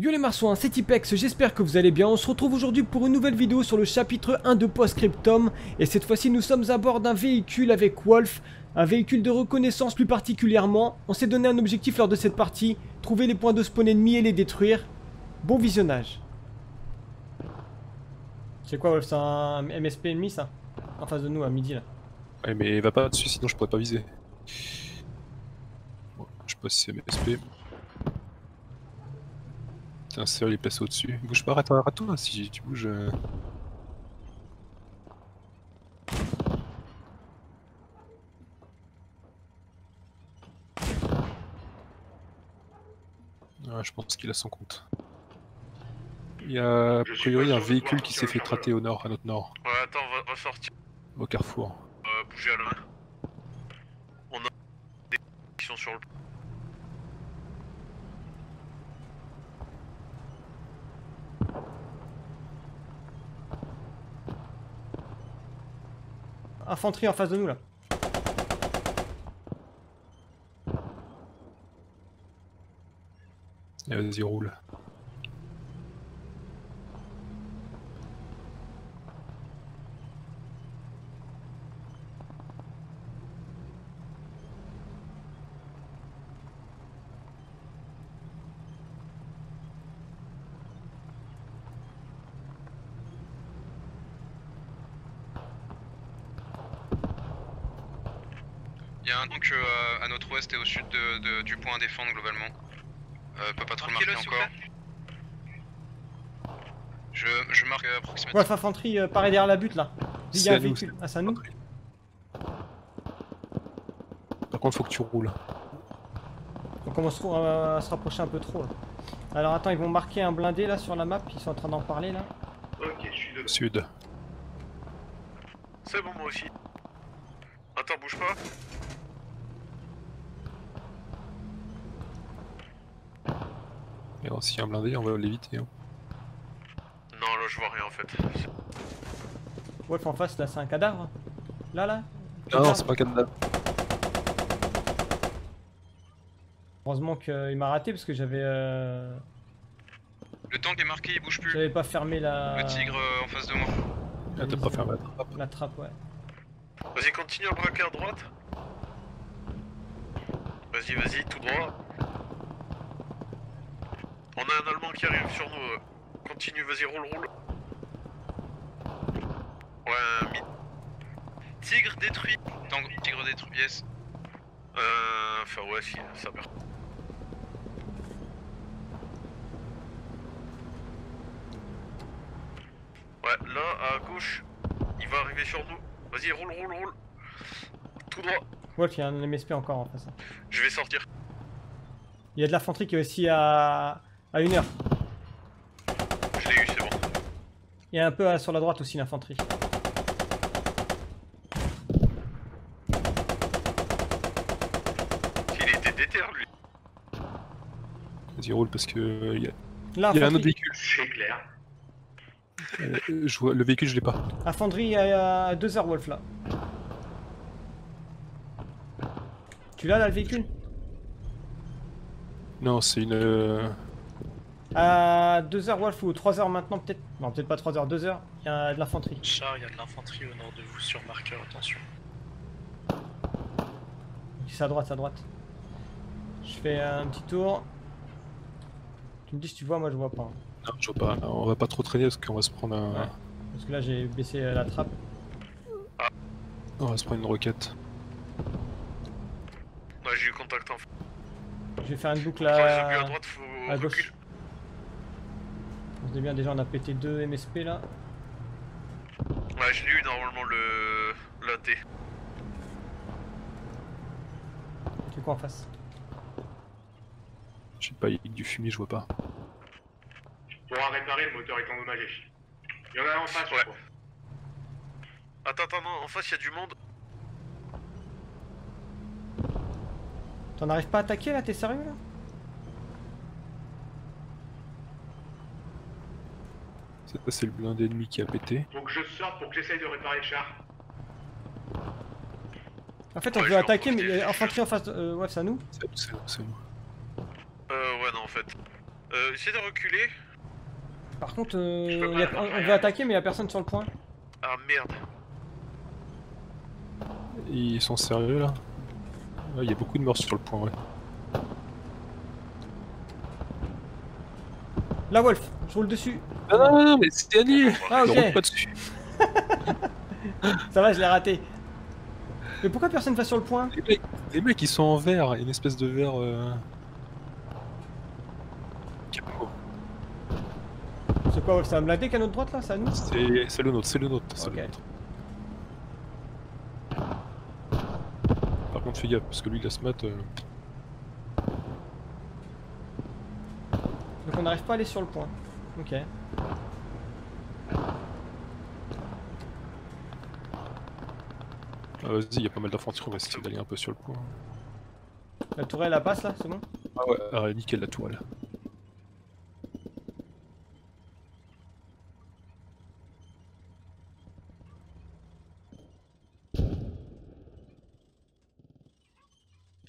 Yo les marsouins, c'est Tipex, j'espère que vous allez bien. On se retrouve aujourd'hui pour une nouvelle vidéo sur le chapitre 1 de Post Scriptum. Et cette fois-ci nous sommes à bord d'un véhicule avec Wolf, un véhicule de reconnaissance plus particulièrement. On s'est donné un objectif lors de cette partie, trouver les points de spawn ennemis et les détruire. Bon visionnage. C'est quoi Wolf, c'est un MSP ennemi ça? En face de nous à midi là. Ouais mais va pas dessus sinon je pourrais pas viser. Bon, je sais pas si c'est MSP. Tiens, c'est vrai, il est placé au-dessus. Bouge pas, rate-toi, si tu bouges... Ah, je pense qu'il a son compte. Il y a, a priori un véhicule qui s'est fait trater au nord, à notre nord. Ouais, attends, on va sortir. Au carrefour. Bougez à l'homme. On a des qui sont sur le... Infanterie en face de nous là. Vas-y roule. Il y a un donc à notre ouest et au sud du point à défendre globalement. Peut pas trop le marquer encore. Je marque approximativement. Wolf Infanterie paraît derrière la butte là. Il y a un véhicule. Ah c'est à nous. Par contre faut que tu roules. On commence à se rapprocher un peu trop là. Alors attends, ils vont marquer un blindé là sur la map, ils sont en train d'en parler là. Ok, je suis de sud. C'est bon moi aussi. Attends, bouge pas. S'il y a un blindé, on va l'éviter. Hein. Non, là je vois rien en fait. Wolf en face, là c'est un cadavre. Là. Non, c'est pas un cadavre. Heureusement qu'il m'a raté parce que j'avais. Le tank est marqué, il bouge plus. J'avais pas fermé la. Le tigre en face de moi. Ah, t'as pas fermé la trappe. La trappe, ouais. Vas-y, continue à braquer à droite. Vas-y, tout droit. On a un Allemand qui arrive sur nous, continue, vas-y, roule. Ouais, mid. Tigre détruit. Donc, tigre détruit, yes. Enfin, ouais, si, ça meurt. Ouais, là, à gauche, il va arriver sur nous. Vas-y, roule. Tout droit. Ouais, il y a un MSP encore en face. Je vais sortir. Il y a de l'infanterie qui est aussi à... À 1h. Je l'ai eu, c'est bon. Il y a un peu sur la droite aussi l'infanterie. Il était déter lui. Vas-y roule parce que il y a un autre véhicule. C'est clair. Le véhicule je l'ai pas. Infanterie à 2h Wolf là. Tu l'as là le véhicule? Non c'est une... À 2h Wolf ou 3h maintenant peut-être. Non peut-être pas 3h, 2h, il y a de l'infanterie. Char, il y a de l'infanterie au nord de vous sur marqueur, attention. C'est à droite, Je fais un petit tour. Tu me dis si tu vois, moi je vois pas. Non je vois pas, on va pas trop traîner parce qu'on va se prendre un... Ouais, parce que là j'ai baissé la trappe. Ah. On va se prendre une roquette. Ouais j'ai eu contact en fait. Je vais faire une boucle à droite, faut à gauche. Recul. On se dit bien déjà on a pété 2 MSP là. Ouais je l'ai eu normalement l'AT. C'est quoi en face? Je sais pas, il y a du fumier, je vois pas. Pour réparer, le moteur est endommagé. Il y en a en face ouais. Attends, non, en face il y a du monde. T'en arrives pas à attaquer là, t'es sérieux là? C'est le blindé ennemi qui a pété. Faut que je sorte pour que j'essaye de réparer le char. En fait on veut attaquer mais infanterie en face de... ouais c'est à nous. C'est nous. Ouais non en fait. Essaye de reculer. Par contre, on va attaquer, mais il n'y a personne sur le point. Ah merde. Ils sont sérieux là? Il y a beaucoup de morts sur le point, ouais. La Wolf, je roule dessus. Ah non, non, mais c'est gagné. Ah ok. Je roule pas dessus. Ça va, je l'ai raté. Mais pourquoi personne va sur le point? Les mecs, ils sont en vert, une espèce de vert... C'est quoi Wolf? Ça va me laguer qu'à notre droite là? C'est à nous? C'est le nôtre, c'est le nôtre. Okay. Par contre, fais gaffe, parce que lui, il a smat... Donc on n'arrive pas à aller sur le point. Ok. Ah vas-y, il y a pas mal d'infanterie, on va essayer d'aller un peu sur le point. La tourelle, elle passe là, c'est bon? Ah ouais, nickel la tourelle.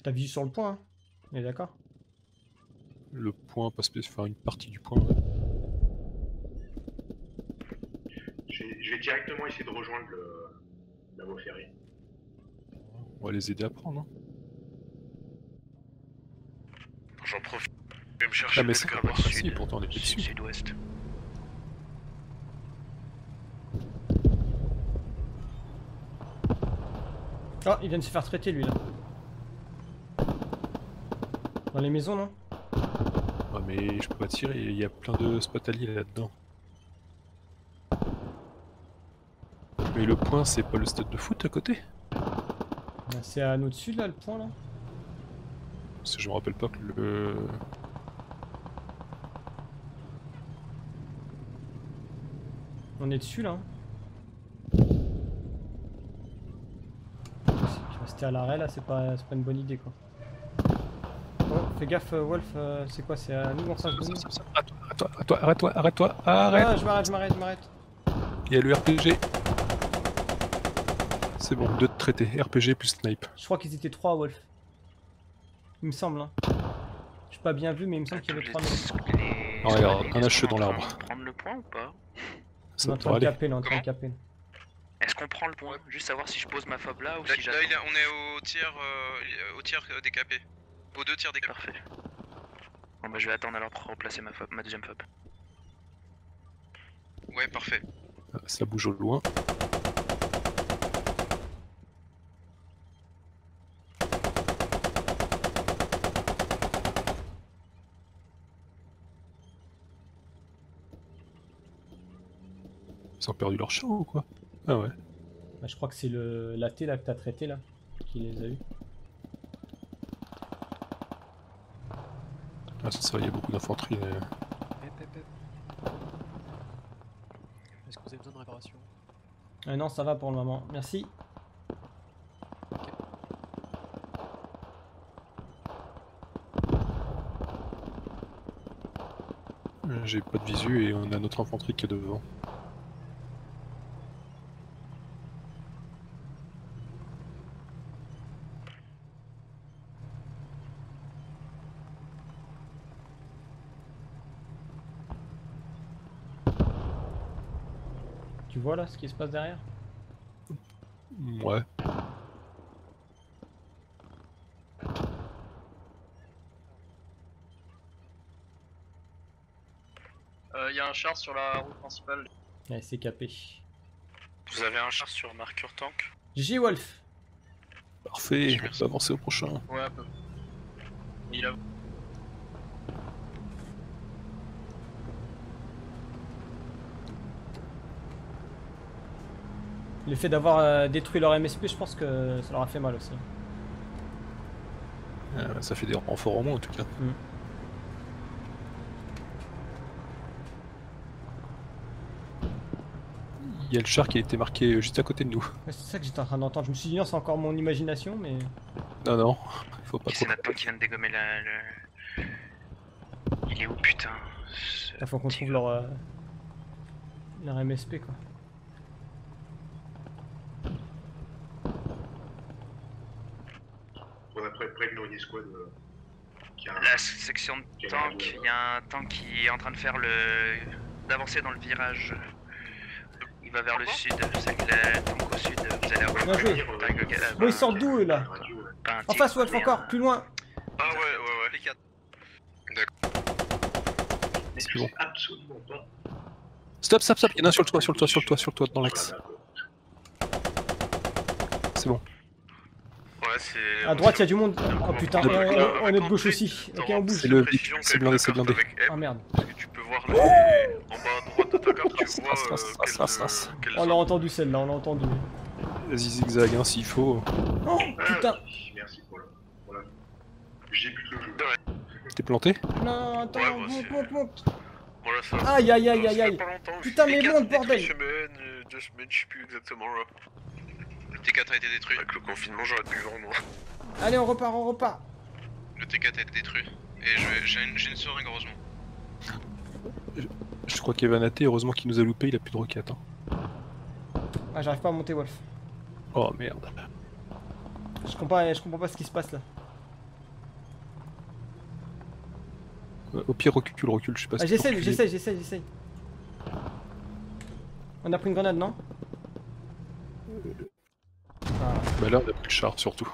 T'as vu sur le point, hein? On est d'accord? Le point, parce que faire une partie du point. Ouais. Je vais directement essayer de rejoindre la voie ferrée. On va les aider à prendre, hein. J'en profite. Je vais me chercher parce que le sud, pourtant on est plus dessus. Sud-ouest. Oh, il vient de se faire traiter lui là. Dans les maisons, non? Ouais, mais je peux pas tirer, il y a plein de spots alliés là-dedans. Mais le point, c'est pas le stade de foot à côté? C'est à notre sud là, le point là? Parce que je me rappelle pas que le... On est dessus là. Rester à l'arrêt là, c'est pas une bonne idée quoi. Fais gaffe Wolf, c'est quoi? C'est à nous dans 5 secondes. Arrête-toi, arrête-toi, arrête-toi, arrête. Ah, je m'arrête. Il y a le RPG. C'est bon, 2 de traité, RPG plus snipe. Je crois qu'ils étaient 3 Wolf. Il me semble, hein. Je suis pas bien vu, mais il me semble qu'il y avait 3 mecs. Non, regarde, un HE dans l'arbre. Est-ce qu'on prend le point ou pas? On est en train de caper, Est-ce qu'on prend le point? Juste savoir si je pose ma fob là ou si j'attends. Là, on est au tiers décapé. Aux 2 tirs décapés. Parfait. Bon bah je vais attendre alors pour remplacer ma deuxième fob. Ouais, parfait. Ça bouge au loin. Ils ont perdu leur champ ou quoi? Ah ouais. Bah, je crois que c'est l'AT là que t'as traité là, qui les a eu. Ah c'est ça, il y a beaucoup d'infanterie. Est-ce que vous avez besoin de réparation? Non, ça va pour le moment, merci. Okay. J'ai pas de visu et on a notre infanterie qui est devant. Tu vois là ce qui se passe derrière? Ouais. Y a un char sur la route principale. Ouais, c'est capé. Vous avez un char sur marqueur tank? J Wolf. Parfait, je vais avancer au prochain. Ouais, un peu. Il a... Le fait d'avoir détruit leur MSP, je pense que ça leur a fait mal aussi. Ça fait des renforts en moins en tout cas. Mm. Il y a le char qui a été marqué juste à côté de nous. Ouais, c'est ça que j'étais en train d'entendre. Je me suis dit non, c'est encore mon imagination, mais... Non, non, il faut pas trop... C'est Nathan qui vient de dégommer le... Il est où putain? Il faut qu'on trouve leur MSP quoi. Après, près de l'Orient Squad. La section de tank, il y a un tank qui est en train de faire le... d'avancer dans le virage. Il va vers le sud, c'est le tank au sud, vous allez avoir... Bon, ils sortent d'où, là? En face, Wolf, encore, plus loin. Ah ouais, les 4. D'accord. Mais c'est bon. Absolument pas. Stop, il y en a sur le toit, dans l'axe. C'est bon. Ouais, à droite, il y a du monde. Oh putain, on est de gauche aussi. Ok, on bouge. C'est blindé, c'est blindé. Ah merde. Parce que tu peux voir là, en bas à droite de ta carte, tu vois. On l'a entendu celle-là, on l'a entendu. Vas-y, zigzag, hein, s'il faut. Oh putain. Merci pour le. J'ai plus le jeu. T'es planté? Non, attends, monte. Aïe, aïe, aïe, aïe, aïe. Putain, mais monte, bordel. 2 semaines, je sais plus exactement là. Le T4 a été détruit. Avec le confinement, j'aurais pu grand moi. Allez, on repart, on repart. Le T4 a été détruit. Et j'ai une seringue, heureusement. Je crois qu'il est vanaté, heureusement qu'il nous a loupé, il a plus de roquettes. Hein. Ah, j'arrive pas à monter, Wolf. Oh merde. Je comprends pas ce qui se passe là. Au pire, recule, je sais pas si j'essaye. On a pris une grenade, non? Bah là on a plus de char surtout.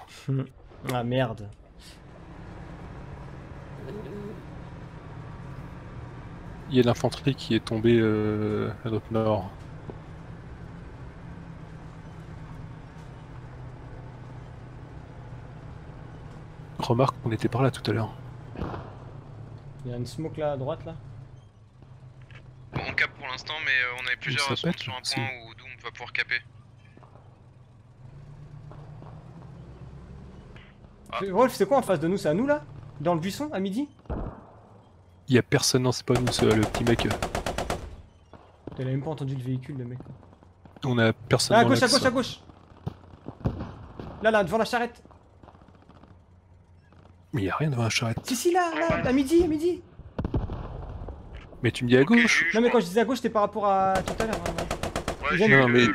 Ah merde. Il y a l'infanterie qui est tombée à notre nord. Remarque qu'on était par là tout à l'heure. Il y a une smoke là à droite là. Bon, on cape pour l'instant mais on avait plusieurs ressources sur un point où Doom va pouvoir caper. Wolf, c'est quoi en face de nous? C'est à nous là? Dans le buisson à midi? Y'a personne, non, c'est pas nous, c'est le petit mec. Il a même pas entendu le véhicule, le mec. On a personne. Ah, à gauche, à gauche, à gauche! Là, devant la charrette! Mais y'a rien devant la charrette. Si, là, à midi! Mais tu me dis à gauche? Non, mais quand je disais à gauche, c'était par rapport à tout à l'heure. Hein, ouais, non, mais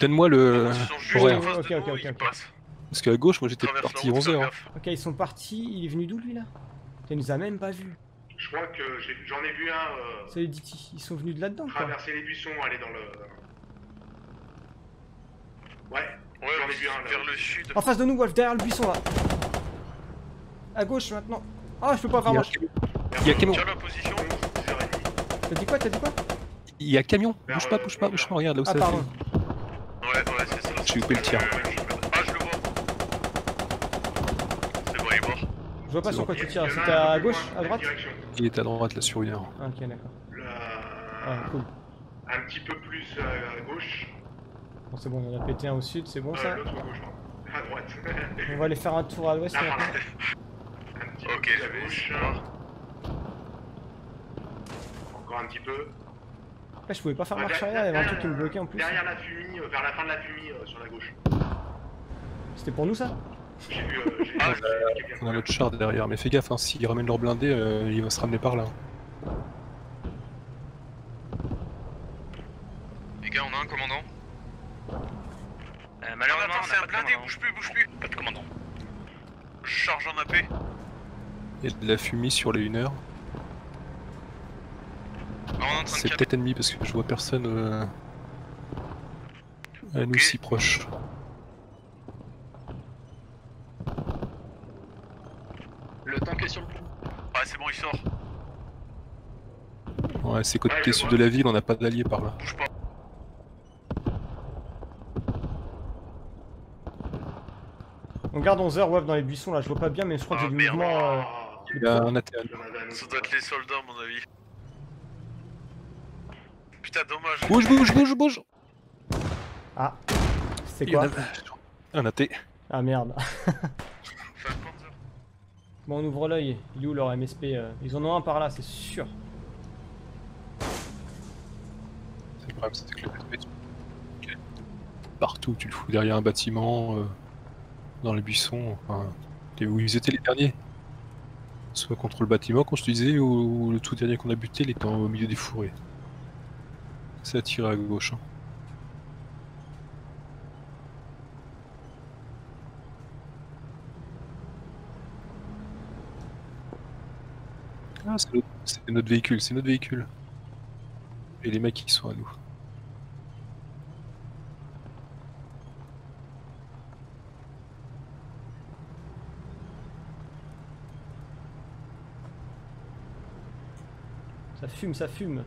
donne-moi le. Ouais, ok. Parce qu'à gauche, moi j'étais parti 11h. Ok, ils sont partis. Il est venu d'où lui là? Il nous a même pas vu. Je crois que j'en ai vu un. C'est les DT. Ils sont venus de là-dedans. Traverser les buissons, aller dans le. Ouais, j'en ai vu un là. Vers le sud. En face de nous, Wolf, derrière le buisson là. À gauche maintenant. Ah, je peux pas vraiment. Il y a camion. T'as dit quoi? Il y a camion. Bouge pas, regarde là où ça va. Ouais, c'est ça. J'ai coupé le tir. Je vois pas sur quoi tu tires, c'était à gauche, à droite? Il est à droite là sur une heure. Ah, ok, d'accord. Ah, cool. Un petit peu plus à gauche. Bon, c'est bon, on en a pété un au sud, c'est bon ça? L'autre à gauche, à droite. On va aller faire un tour à l'ouest. Un petit peu plus à gauche. Encore un petit peu. Après, je pouvais pas faire marche arrière, il y avait un truc qui me bloquait en plus. Derrière la fumée, vers la fin de la fumée sur la gauche. C'était pour nous ça? J'ai vu, on a notre char derrière, mais fais gaffe, hein, s'ils ramènent leur blindé, il va se ramener par là. Les gars, on a un commandant. Malheureusement, c'est un blindé, bouge plus. Pas de commandant. Je charge en AP. Il y a de la fumée sur les 1h. C'est peut-être ennemi parce que je vois personne à nous si proche. Le tank est sur le pont. Ouais, c'est bon, il sort. Ouais, c'est côté sud de la ville, on n'a pas d'alliés par là. Bouge pas. On garde 11h, ouais, dans les buissons là, je vois pas bien, mais je crois que j'ai du mouvement. Il y a un AT. Ça doit être les soldats, à mon avis. Putain, dommage. Bouge. Ah, c'est quoi? Un AT. Ah merde. Bon, on ouvre l'œil. Il est où leur MSP? Ils en ont un par là, c'est sûr. C'est le problème, c'est que le MSP, partout, tu le fous derrière un bâtiment, dans les buissons, enfin, où ils étaient les derniers. Soit contre le bâtiment, comme je te disais, ou le tout dernier qu'on a buté, il était au milieu des fourrés. C'est à tirer à gauche. Hein. Ah, c'est notre véhicule, c'est notre véhicule. Et les mecs qui sont à nous. Ça fume, ça fume.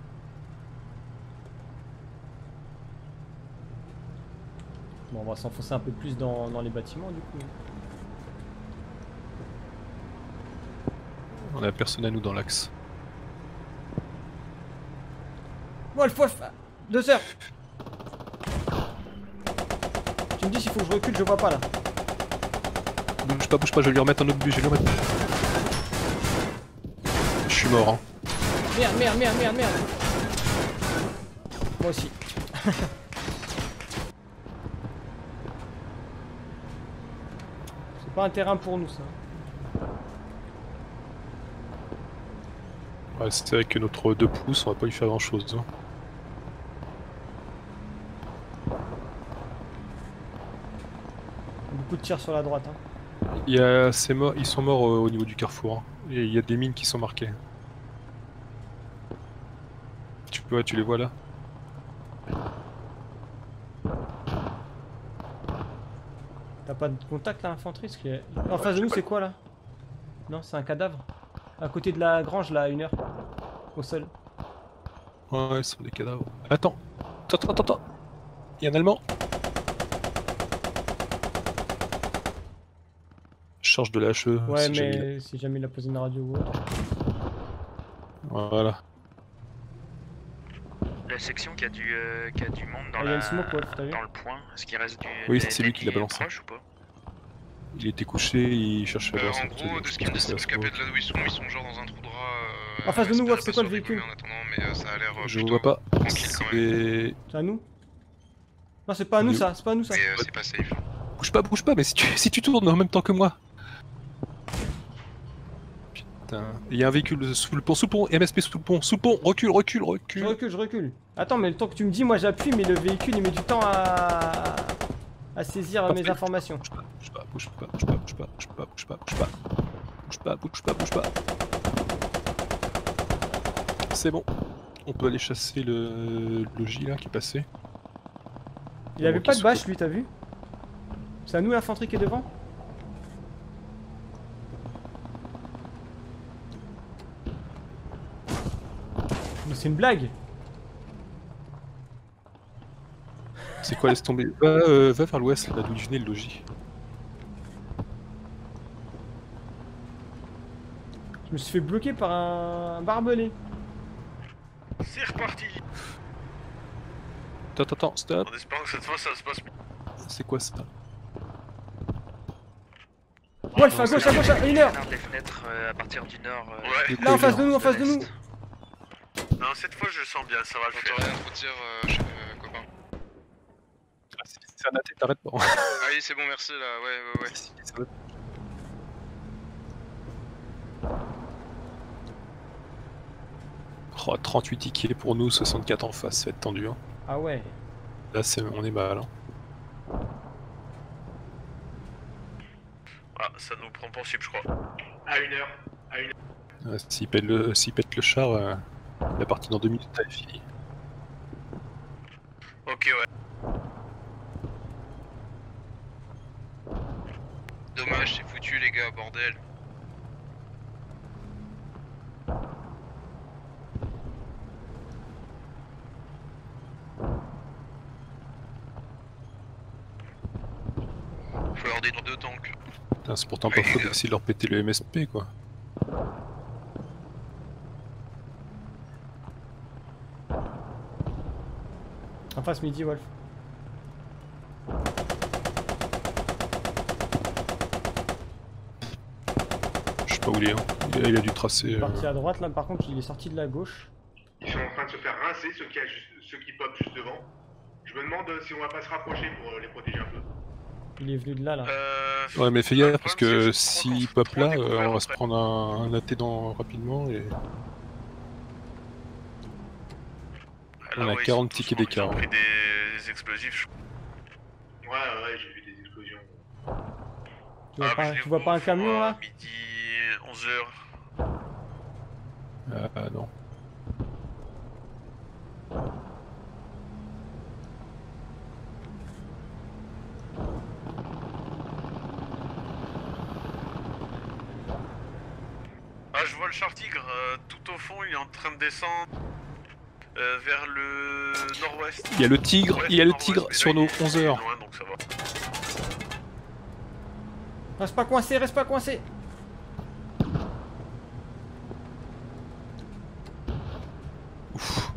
Bon, on va s'enfoncer un peu plus dans les bâtiments du coup. On a personne à nous dans l'axe. Wolf, Wolf, 2 heures. Tu me dis s'il faut que je recule, je vois pas là. Bouge pas, je vais lui remettre un autre but, Je suis mort hein. Merde. Moi aussi. C'est pas un terrain pour nous ça. Ouais, c'est vrai que notre 2 pouces, on va pas lui faire grand chose. Hein. Beaucoup de tirs sur la droite. Hein. Ils sont morts au niveau du carrefour. Hein. Et il y a des mines qui sont marquées. Ouais, tu les vois là. T'as pas de contact là, infanterie parce que... En face de nous, c'est quoi là? Non, c'est un cadavre. À côté de la grange là, à 1 heure. Au sol. Ouais, ce sont des cadavres. Attends. Il y a un Allemand. Charge de la HE. Ouais, mais si jamais il a posé une radio ou autre. Voilà. La section qui a du monde dans le point, est-ce qu'il reste du... Oui, c'est lui qui l'a balancé. Il était couché, il cherchait la... En gros, de ce qu'il me dit, c'est escapé de là où ils sont genre dans un trou droit... En face de nous, c'est quoi le véhicule? Je vois pas. C'est à nous? Non, c'est pas à nous ça, c'est pas à nous ça. C'est pas safe. Bouge pas, mais si tu tournes en même temps que moi. Il y a un véhicule sous le pont, MSP sous le pont, recule. Je recule. Attends, mais le temps que tu me dis, moi j'appuie, mais le véhicule il met du temps à saisir mes informations. Bouge pas. C'est bon, on peut aller chasser le logis là qui est passé. Il avait pas de bâche lui, t'as vu? C'est à nous l'infanterie qui est devant? C'est une blague. C'est quoi, laisse tomber. Va vers l'ouest, là d'où il venait le logis. Je me suis fait bloquer par un barbelé. C'est reparti. Attends, stop. En espérant que cette fois ça se passe mieux. C'est quoi ça? Wolf, à gauche, à 1 heure. Les fenêtres à partir du nord. Ouais. Là, en face de nous. Non, cette fois je sens bien, ça va le faire. Rien trop tir, copain. Ah, c'est un AT, t'arrêtes pas. Ah oui, c'est bon, merci là, ouais. C'est bon. Oh, 38 tickets pour nous, 64 en face, ça va être tendu. Hein. Ah ouais. Là, on est mal. Hein. Ah, ça nous prend pour cible, je crois. À 1 heure. S'il pète le char. La partie dans 2 minutes, elle est finie. Ok, ouais. Dommage, c'est foutu les gars, bordel. Faut leur détruire 2 tanks. Putain, c'est pourtant pas faux d'essayer de leur péter le MSP quoi. En face midi, Wolf. Je sais pas où il est, hein. Il a dû tracer. Il est parti à droite, là par contre il est sorti de la gauche. Ils sont en train de se faire rincer ceux qui popent juste devant. Je me demande si on va pas se rapprocher pour les protéger un peu. Il est venu de là. Ouais, mais fais gaffe parce que s'ils popent là, on va se prendre un AT rapidement et... On a 40 tickets d'écart. On a pris des explosifs. Ouais, j'ai vu des explosions. Tu vois pas un camion là? Midi, 11h. Non. Ah, je vois le Char-Tigre, tout au fond, il est en train de descendre vers le nord-ouest. Il y a le tigre, ouais, il y a le tigre sur nos 11h. Reste pas coincé, reste pas coincé. Ouf.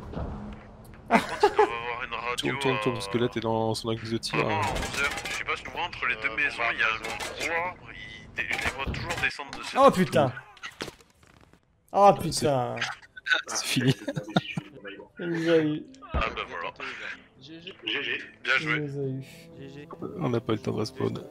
Par contre, il doit avoir une radio. Tourne, parce que là t'es dans son axe de tir. Non, 11h, je sais pas, je vois entre les deux maisons, il y a un endroit, je les vois toujours descendre de ce... Oh putain. Oh putain. C'est fini. Ah bah voilà. GG, bien joué. On n'a pas le temps de respawn.